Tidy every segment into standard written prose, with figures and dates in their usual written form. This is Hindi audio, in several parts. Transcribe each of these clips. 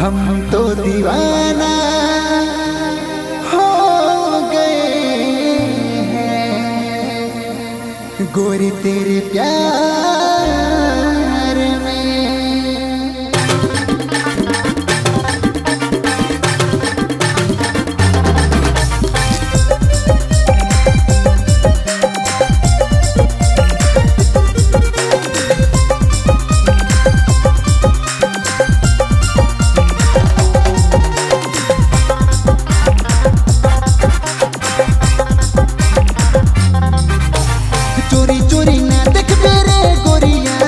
हम तो दीवाना हो गए हैं गोरी तेरे प्यार में। चोरी चोरी ना देख मेरे गोरिया,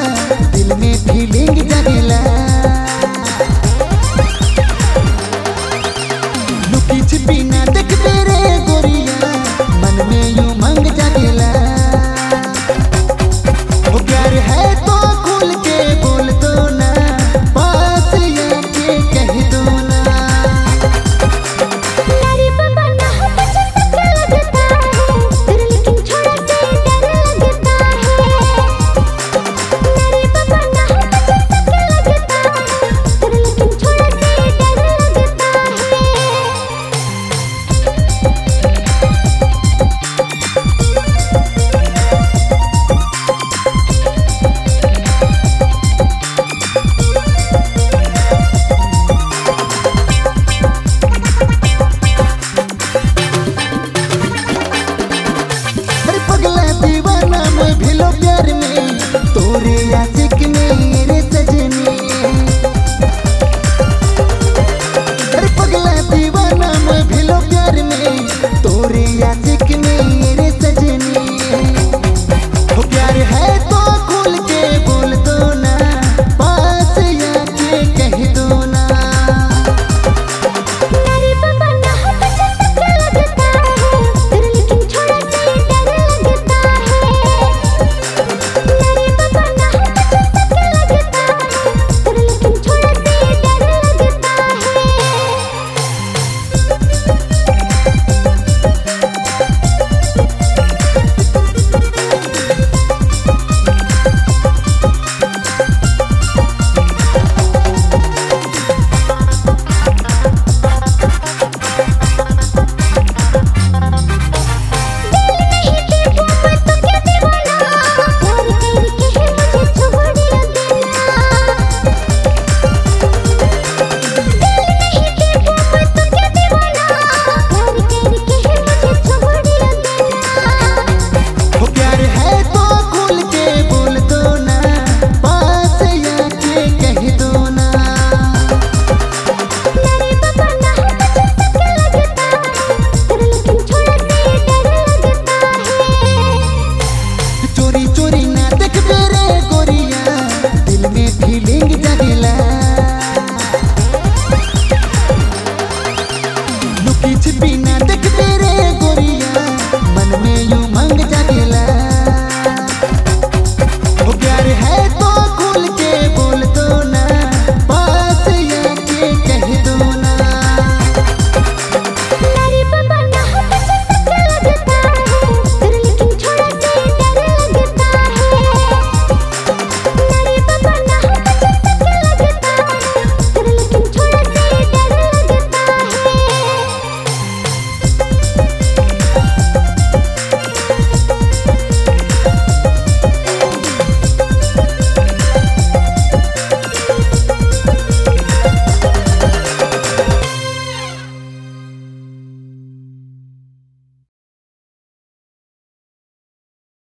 दिल में फीलिंग जाने लगी।